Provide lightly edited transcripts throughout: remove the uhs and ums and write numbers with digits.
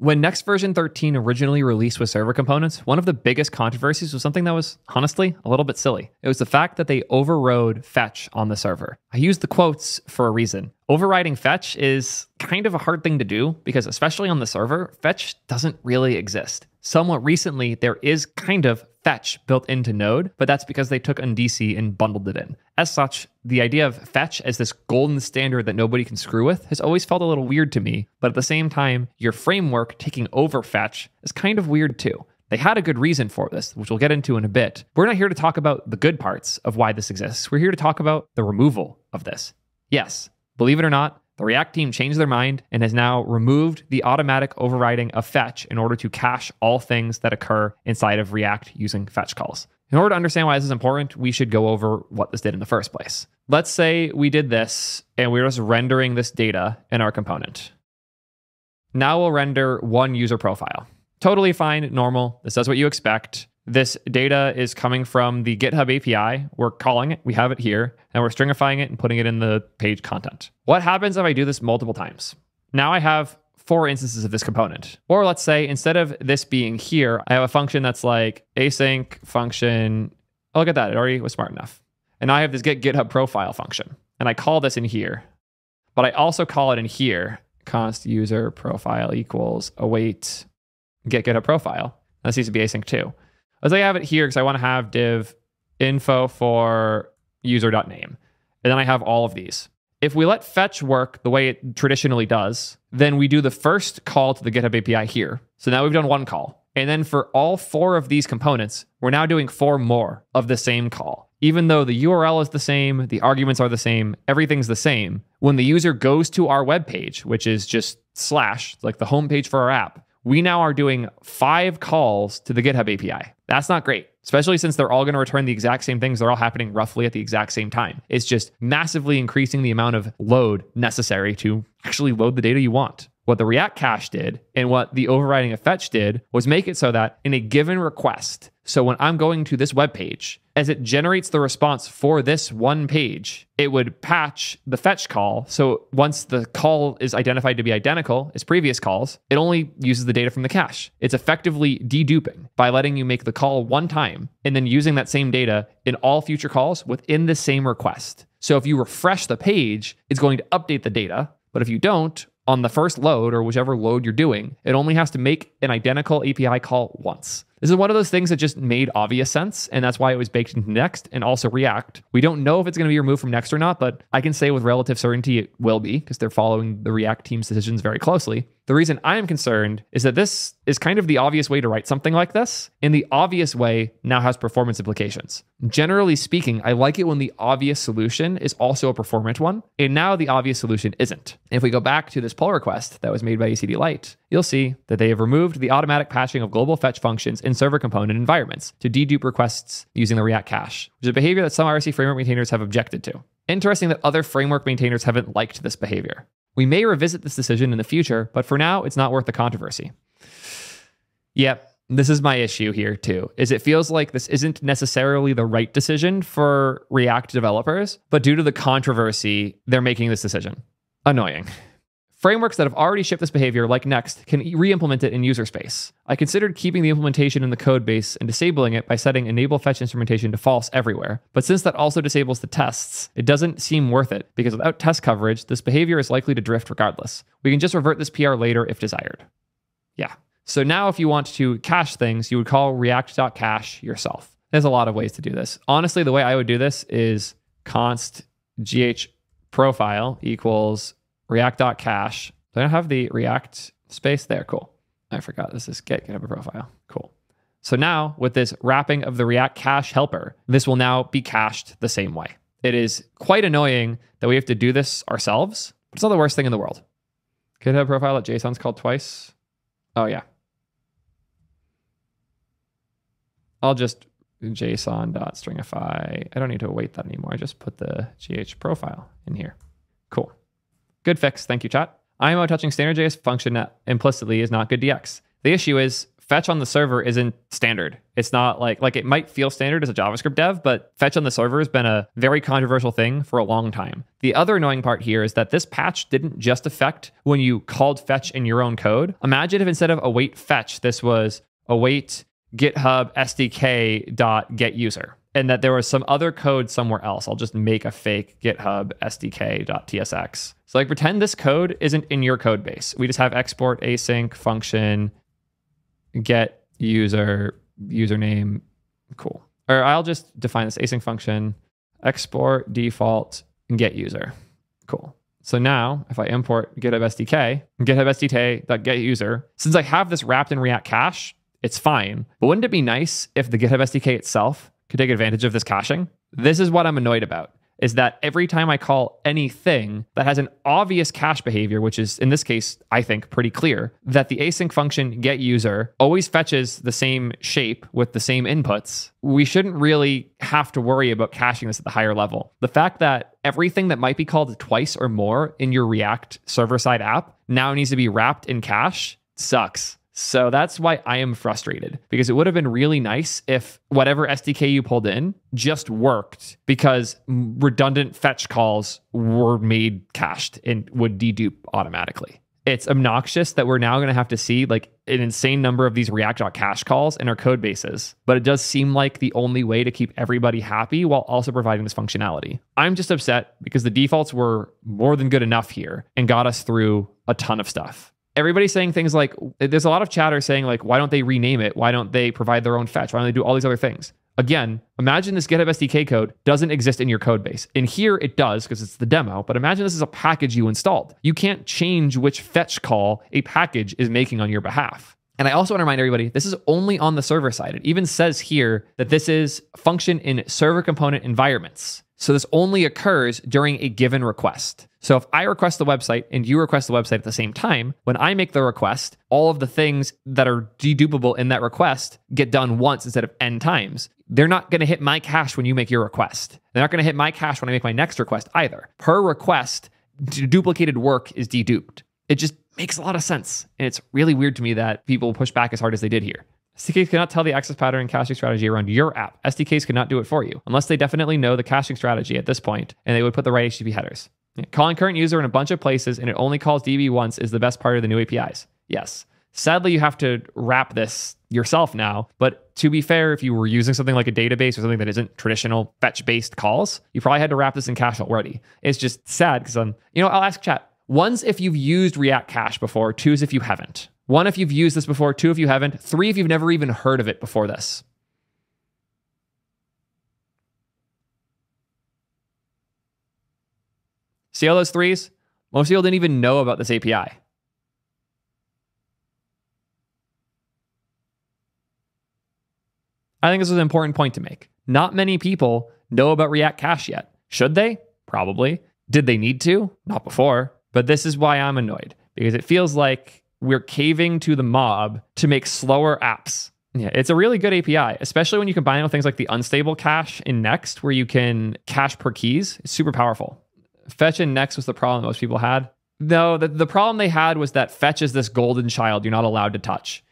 When Next version 13 originally released with server components, one of the biggest controversies was something that was honestly a little bit silly. It was the fact that they overrode fetch on the server. I used the quotes for a reason. Overriding fetch is kind of a hard thing to do because especially on the server, fetch doesn't really exist. Somewhat recently, there is kind of fetch built into Node, but that's because they took Undici and bundled it in. As such, the idea of fetch as this golden standard that nobody can screw with has always felt a little weird to me, but at the same time, your framework taking over fetch is kind of weird too. They had a good reason for this, which we'll get into in a bit. We're not here to talk about the good parts of why this exists. We're here to talk about the removal of this. Yes, believe it or not, the React team changed their mind and has now removed the automatic overriding of fetch in order to cache all things that occur inside of React using fetch calls. In order to understand why this is important, we should go over what this did in the first place. Let's say we did this and we're just rendering this data in our component. Now we'll render one user profile. Totally fine, normal. This does what you expect. This data is coming from the GitHub API. We're calling it, we have it here, and we're stringifying it and putting it in the page content. What happens if I do this multiple times? Now I have four instances of this component. Or let's say instead of this being here, I have a function that's like async function. Oh, look at that, it already was smart enough. And now I have this get GitHub profile function, and I call this in here, but I also call it in here, const user profile equals await get GitHub profile. This needs to be async too. Let's say I have it here because I want to have div info for user.name. And then I have all of these. If we let fetch work the way it traditionally does, then we do the first call to the GitHub API here. So now we've done one call. And then for all four of these components, we're now doing four more of the same call. Even though the URL is the same, the arguments are the same, everything's the same. When the user goes to our web page, which is just slash, like the homepage for our app, we now are doing five calls to the GitHub API. That's not great, especially since they're all going to return the exact same things. They're all happening roughly at the exact same time. It's just massively increasing the amount of load necessary to actually load the data you want. What the React cache did and what the overriding of fetch did was make it so that in a given request, so when I'm going to this web page, as it generates the response for this one page, it would patch the fetch call. So once the call is identified to be identical as previous calls, it only uses the data from the cache. It's effectively deduping by letting you make the call one time and then using that same data in all future calls within the same request. So if you refresh the page, it's going to update the data. But if you don't, on the first load or whichever load you're doing, it only has to make an identical API call once. This is one of those things that just made obvious sense, and that's why it was baked into Next and also React. We don't know if it's going to be removed from Next or not, but I can say with relative certainty it will be because they're following the React team's decisions very closely. The reason I'm concerned is that this is kind of the obvious way to write something like this, and the obvious way now has performance implications. Generally speaking, I like it when the obvious solution is also a performant one, and now the obvious solution isn't. If we go back to this pull request that was made by ECD Lite, you'll see that they have removed the automatic patching of global fetch functions in server component environments to dedupe requests using the React cache, which is a behavior that some RC framework maintainers have objected to. Interesting that other framework maintainers haven't liked this behavior. We may revisit this decision in the future, but for now, it's not worth the controversy. Yep, this is my issue here too, is it feels like this isn't necessarily the right decision for React developers, but due to the controversy, they're making this decision. Annoying. Frameworks that have already shipped this behavior, like Next, can re-implement it in user space. I considered keeping the implementation in the code base and disabling it by setting enable fetch instrumentation to false everywhere. But since that also disables the tests, it doesn't seem worth it because without test coverage, this behavior is likely to drift regardless. We can just revert this PR later if desired. Yeah. So now if you want to cache things, you would call react.cache yourself. There's a lot of ways to do this. Honestly, the way I would do this is const gh_profile equals react.cache. Do I have the React space there? Cool. I forgot this is get GitHub profile. Cool. So now with this wrapping of the React cache helper, this will now be cached the same way. It is quite annoying that we have to do this ourselves, but it's not the worst thing in the world. GitHub profile at JSON's called twice. Oh yeah. I'll just JSON.stringify. I don't need to await that anymore. I just put the GH profile in here. Cool. Good fix. Thank you, chat. IMO touching standard.js function that implicitly is not good DX. The issue is fetch on the server isn't standard. It's not like it might feel standard as a JavaScript dev, but fetch on the server has been a very controversial thing for a long time. The other annoying part here is that this patch didn't just affect when you called fetch in your own code. Imagine if instead of await fetch, this was await GitHub SDK.getUser, and that there was some other code somewhere else. I'll just make a fake GitHub SDK.tsx. So pretend this code isn't in your code base. We just have export async function get user username. Cool. Or I'll just define this async function export default get user. Cool. So now if I import GitHub SDK, GitHub SDK.getUser, since I have this wrapped in React cache, it's fine. But wouldn't it be nice if the GitHub SDK itself could take advantage of this caching? This is what I'm annoyed about, is that every time I call anything that has an obvious cache behavior, which is in this case, I think pretty clear, that the async function get user always fetches the same shape with the same inputs, we shouldn't really have to worry about caching this at the higher level. The fact that everything that might be called twice or more in your React server-side app now needs to be wrapped in cache sucks. So that's why I am frustrated, because it would have been really nice if whatever SDK you pulled in just worked, because redundant fetch calls were made cached and would dedupe automatically. It's obnoxious that we're now going to have to see an insane number of these React.cache calls in our code bases, but it does seem like the only way to keep everybody happy while also providing this functionality. I'm just upset because the defaults were more than good enough here and got us through a ton of stuff. Everybody's saying things like, there's a lot of chatter saying why don't they rename it? Why don't they provide their own fetch? Why don't they do all these other things? Again, imagine this GitHub SDK code doesn't exist in your code base. In here, it does because it's the demo, but imagine this is a package you installed. You can't change which fetch call a package is making on your behalf. And I also want to remind everybody, this is only on the server side. It even says here that this is function in server component environments. So this only occurs during a given request. So if I request the website and you request the website at the same time, when I make the request, all of the things that are dedupable in that request get done once instead of n times. They're not going to hit my cache when you make your request. They're not going to hit my cache when I make my next request either. Per request, duplicated work is deduped. It just makes a lot of sense. And it's really weird to me that people push back as hard as they did here. SDKs cannot tell the access pattern and caching strategy around your app. SDKs cannot do it for you, unless they definitely know the caching strategy at this point, and they would put the right HTTP headers. Yeah. Calling current user in a bunch of places and it only calls DB once is the best part of the new APIs. Yes. Sadly, you have to wrap this yourself now, but to be fair, if you were using something like a database or something that isn't traditional fetch-based calls, you probably had to wrap this in cache already. It's just sad because I'll ask chat. Ones if you've used React Cache before, twos if you haven't. One, if you've used this before, two, if you haven't, three, if you've never even heard of it before this. See all those threes? Most people didn't even know about this API. I think this is an important point to make. Not many people know about React Cache yet. Should they? Probably. Did they need to? Not before. But this is why I'm annoyed, because it feels like we're caving to the mob to make slower apps. Yeah, it's a really good API, especially when you combine it with things like the unstable cache in Next, where you can cache per keys. It's super powerful. Fetch in Next was the problem most people had. No, the problem they had was that fetch is this golden child you're not allowed to touch.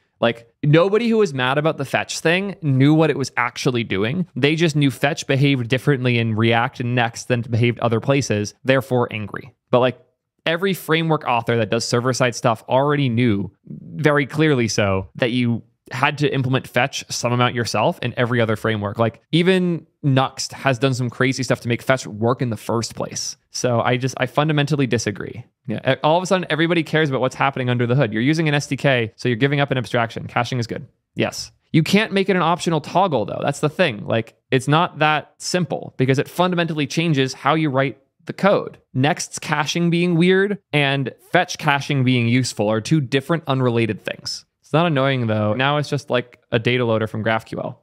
Nobody who was mad about the fetch thing knew what it was actually doing. They just knew fetch behaved differently in React and Next than it behaved other places, therefore angry. But every framework author that does server-side stuff already knew, very clearly so, that you had to implement fetch some amount yourself in every other framework. Even Nuxt has done some crazy stuff to make fetch work in the first place. So I fundamentally disagree. Yeah. All of a sudden, everybody cares about what's happening under the hood. You're using an SDK, so you're giving up an abstraction. Caching is good. Yes. You can't make it an optional toggle, though. That's the thing. It's not that simple, because it fundamentally changes how you write the code. Next's caching being weird and fetch caching being useful are two different unrelated things. It's not annoying though. Now it's just a data loader from GraphQL.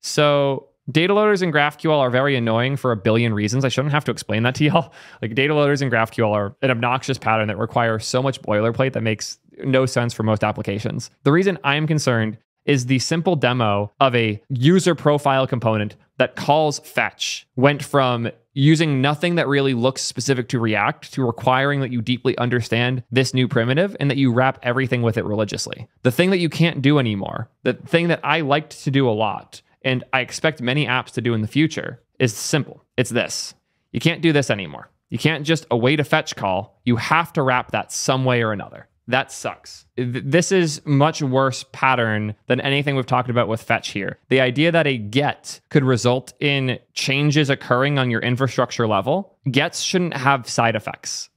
So data loaders in GraphQL are very annoying for a billion reasons. I shouldn't have to explain that to y'all. Data loaders in GraphQL are an obnoxious pattern that requires so much boilerplate that makes no sense for most applications. The reason I'm concerned is the simple demo of a user profile component that calls fetch went from using nothing that really looks specific to React to requiring that you deeply understand this new primitive and that you wrap everything with it religiously. The thing that you can't do anymore, the thing that I liked to do a lot, and I expect many apps to do in the future, is simple. It's this. You can't do this anymore. You can't just await a fetch call. You have to wrap that some way or another. That sucks. This is much worse pattern than anything we've talked about with fetch here. The idea that a get could result in changes occurring on your infrastructure level, gets shouldn't have side effects.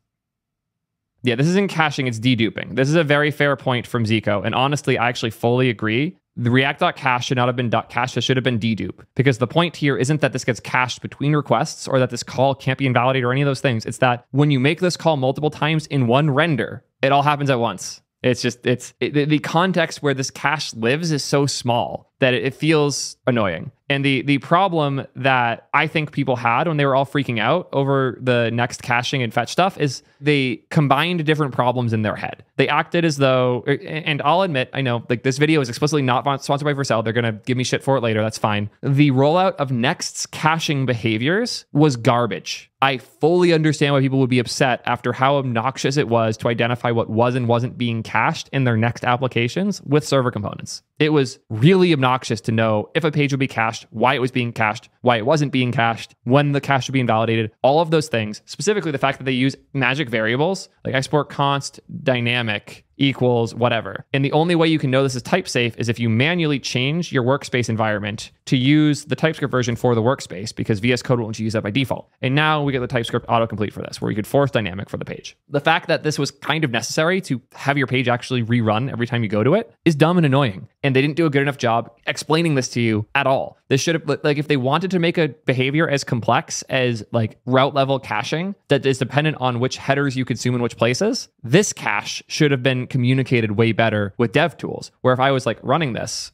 Yeah, this isn't caching, it's deduping. This is a very fair point from Zico, and honestly, I actually fully agree. The react.cache should not have been .cache, it should have been dedupe, because the point here isn't that this gets cached between requests or that this call can't be invalidated or any of those things. It's that when you make this call multiple times in one render, it all happens at once. It's just, the context where this cache lives is so small that it feels annoying. And the problem that I think people had when they were all freaking out over the next caching and fetch stuff is they combined different problems in their head. They acted as though, and I'll admit, I know like this video is explicitly not sponsored by Vercel. They're gonna give me shit for it later, that's fine. The rollout of Next's caching behaviors was garbage. I fully understand why people would be upset after how obnoxious it was to identify what was and wasn't being cached in their Next applications with server components. It was really obnoxious to know if a page would be cached, why it was being cached, why it wasn't being cached, when the cache would be invalidated, all of those things, specifically the fact that they use magic variables like export const dynamic equals whatever. And the only way you can know this is type safe is if you manually change your workspace environment to use the TypeScript version for the workspace, because VS Code won't use that by default. And now we get the TypeScript autocomplete for this, where you could force dynamic for the page. The fact that this was kind of necessary to have your page actually rerun every time you go to it is dumb and annoying. And they didn't do a good enough job explaining this to you at all. This should have, like, if they wanted to make a behavior as complex as like route level caching that is dependent on which headers you consume in which places, this cache should have been communicated way better with dev tools, where if I was like running this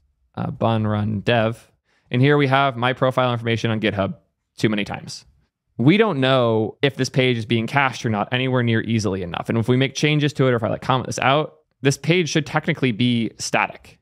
bun run dev, and here we have my profile information on GitHub too many times. We don't know if this page is being cached or not anywhere near easily enough. And if we make changes to it, or if I like comment this out, this page should technically be static,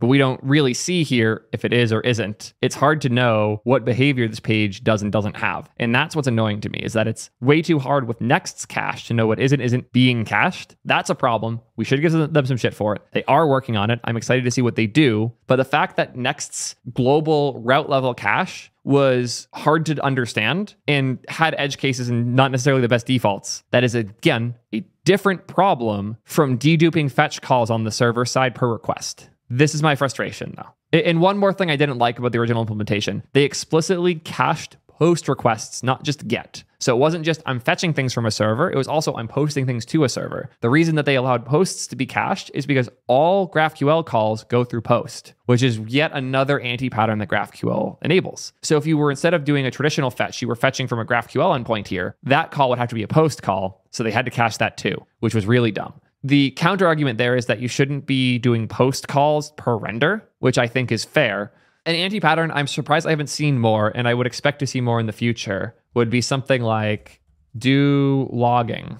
but we don't really see here if it is or isn't. It's hard to know what behavior this page does and doesn't have. And that's what's annoying to me, is that it's way too hard with Next's cache to know what is and isn't being cached. That's a problem. We should give them some shit for it. They are working on it. I'm excited to see what they do. But the fact that Next's global route level cache was hard to understand and had edge cases and not necessarily the best defaults, that is, again, a different problem from deduping fetch calls on the server side per request. This is my frustration though. And one more thing I didn't like about the original implementation, they explicitly cached post requests, not just get. So it wasn't just I'm fetching things from a server, it was also I'm posting things to a server. The reason that they allowed posts to be cached is because all GraphQL calls go through post, which is yet another anti-pattern that GraphQL enables. So if you were, instead of doing a traditional fetch, you were fetching from a GraphQL endpoint here, that call would have to be a post call. So they had to cache that too, which was really dumb. The counter argument there is that you shouldn't be doing post calls per render, which I think is fair. An anti-pattern I'm surprised I haven't seen more, and I would expect to see more in the future, would be something like do logging,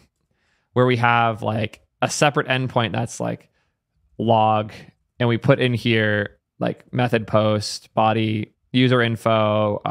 where we have like a separate endpoint that's like log, and we put in here like method post, body, user info,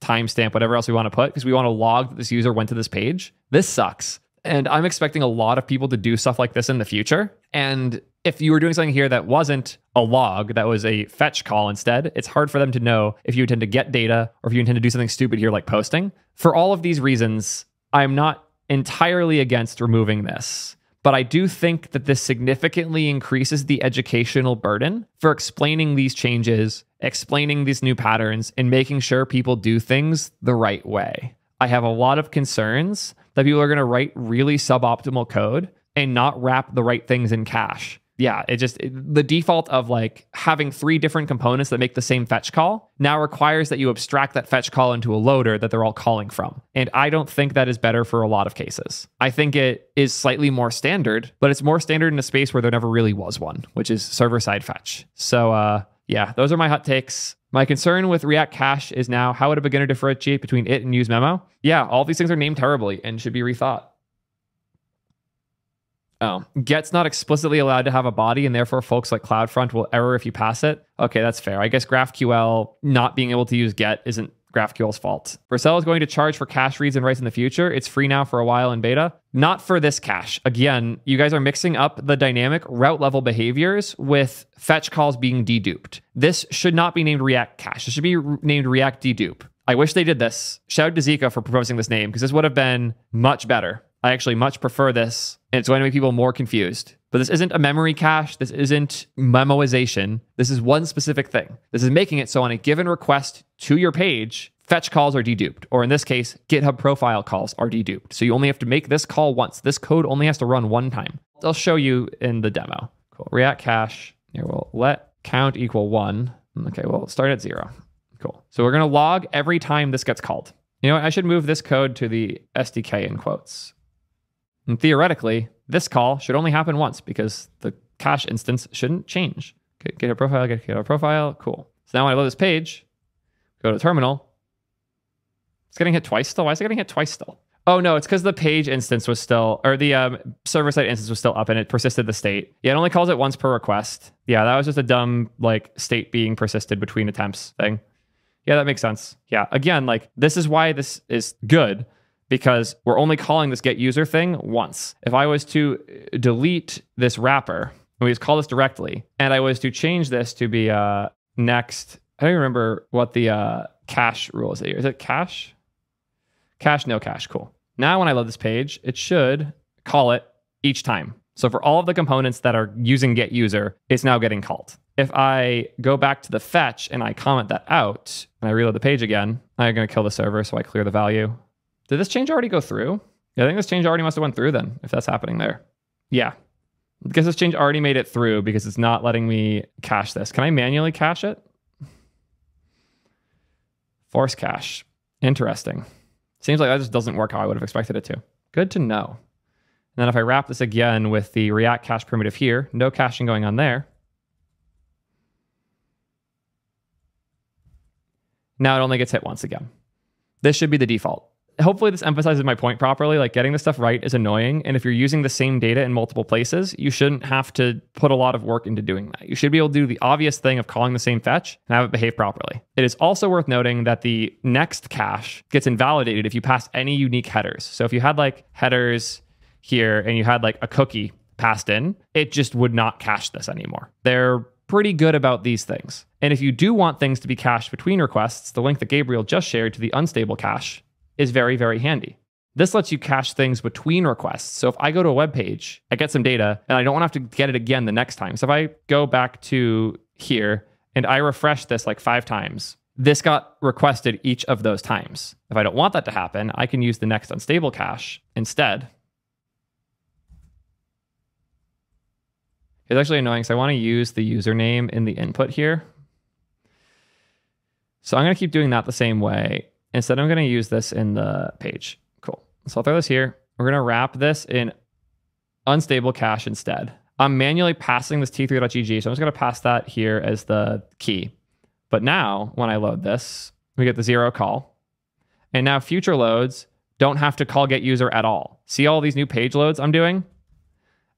timestamp, whatever else we want to put, because we want to log that this user went to this page. This sucks. And I'm expecting a lot of people to do stuff like this in the future. And if you were doing something here that wasn't a log, that was a fetch call instead, it's hard for them to know if you intend to get data or if you intend to do something stupid here like posting. For all of these reasons, I'm not entirely against removing this, but I do think that this significantly increases the educational burden for explaining these changes, explaining these new patterns, and making sure people do things the right way. I have a lot of concerns that people are going to write really suboptimal code and not wrap the right things in cache. Yeah, it just, the default of like having three different components that make the same fetch call now requires that you abstract that fetch call into a loader that they're all calling from. And I don't think that is better for a lot of cases. I think it is slightly more standard, but it's more standard in a space where there never really was one, which is server-side fetch. So yeah, those are my hot takes. My concern with React Cache is now, how would a beginner differentiate between it and use memo? Yeah, all these things are named terribly and should be rethought. Oh, get's not explicitly allowed to have a body, and therefore folks like CloudFront will error if you pass it. Okay, that's fair. I guess GraphQL not being able to use get isn't GraphQL's fault. Vercel is going to charge for cache reads and writes in the future. It's free now for a while in beta. Not for this cache. Again, you guys are mixing up the dynamic route level behaviors with fetch calls being deduped. This should not be named React Cache. It should be named React Dedupe. I wish they did this. Shout out to Zika for proposing this name because this would have been much better. I actually much prefer this, and it's going to make people more confused. But this isn't a memory cache. This isn't memoization. This is one specific thing. This is making it so on a given request to your page, fetch calls are deduped, or in this case, GitHub profile calls are deduped. So you only have to make this call once. This code only has to run one time. I'll show you in the demo. Cool. React cache. Here we'll let count equal 1. Okay, well, start at 0. Cool. So we're going to log every time this gets called. You know what? I should move this code to the SDK in quotes. And theoretically, this call should only happen once because the cache instance shouldn't change. Okay, get a profile, get a profile. Cool. So now when I load this page, go to the terminal. It's getting hit twice still. Why is it getting hit twice still? Oh no, it's because the page instance was still, or the server-side instance was still up and it persisted the state. Yeah, it only calls it once per request. Yeah, that was just a dumb like state being persisted between attempts thing. Yeah, that makes sense. Yeah, again, like this is why this is good, because we're only calling this get user thing once. If I was to delete this wrapper, and we just call this directly, and I was to change this to be next, I don't even remember what the cache rule is here. Is it cache? Cache, no cache, cool. Now when I load this page, it should call it each time. So for all of the components that are using get user, it's now getting called. If I go back to the fetch and I comment that out, and I reload the page again, I'm gonna kill the server, so I clear the value. Did this change already go through? Yeah, I think this change already must have went through then, if that's happening there. Yeah, I guess this change already made it through because it's not letting me cache this. Can I manually cache it? Force cache, interesting. Seems like that just doesn't work how I would have expected it to. Good to know. And then if I wrap this again with the React cache primitive here, no caching going on there. Now it only gets hit once again. This should be the default. Hopefully this emphasizes my point properly. Like getting this stuff right is annoying. And if you're using the same data in multiple places, you shouldn't have to put a lot of work into doing that. You should be able to do the obvious thing of calling the same fetch and have it behave properly. It is also worth noting that the next cache gets invalidated if you pass any unique headers. So if you had like headers here and you had like a cookie passed in, it just would not cache this anymore. They're pretty good about these things. And if you do want things to be cached between requests, the link that Gabriel just shared to the unstable cache is very, very handy. This lets you cache things between requests. So if I go to a web page, I get some data and I don't want to have to get it again the next time. So if I go back to here and I refresh this like 5 times, this got requested each of those times. If I don't want that to happen, I can use the next unstable cache instead. It's actually annoying because I want to use the username in the input here. So I'm going to keep doing that the same way. Instead, I'm going to use this in the page. Cool. So I'll throw this here. We're going to wrap this in unstable cache instead. I'm manually passing this t3.gg, so I'm just going to pass that here as the key. But now, when I load this, we get the 0 call. And now future loads don't have to call get user at all. See all these new page loads I'm doing?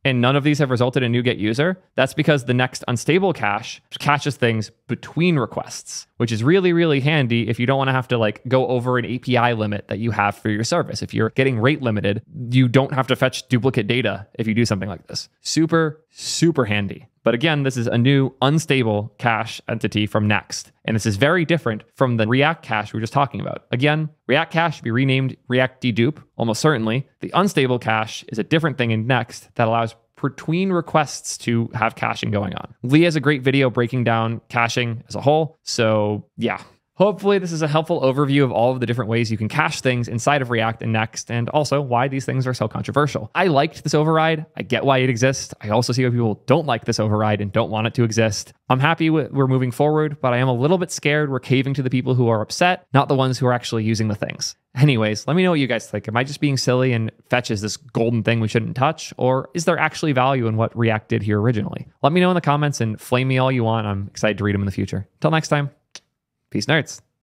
And none of these have resulted in new get user. That's because the next unstable cache caches things between requests, which is really, really handy if you don't want to have to like go over an API limit that you have for your service. If you're getting rate limited, you don't have to fetch duplicate data if you do something like this. Super, super handy. But again, this is a new unstable cache entity from Next. And this is very different from the React cache we were just talking about. Again, React cache should be renamed React Dedupe, almost certainly. The unstable cache is a different thing in Next that allows between requests to have caching going on. Lee has a great video breaking down caching as a whole. So yeah, hopefully this is a helpful overview of all of the different ways you can cache things inside of React and Next, and also why these things are so controversial. I liked this override. I get why it exists. I also see why people don't like this override and don't want it to exist. I'm happy we're moving forward, but I am a little bit scared we're caving to the people who are upset, not the ones who are actually using the things. Anyways, let me know what you guys think. Am I just being silly and fetch is this golden thing we shouldn't touch? Or is there actually value in what React did here originally? Let me know in the comments and flame me all you want. I'm excited to read them in the future. Until next time, peace nerds.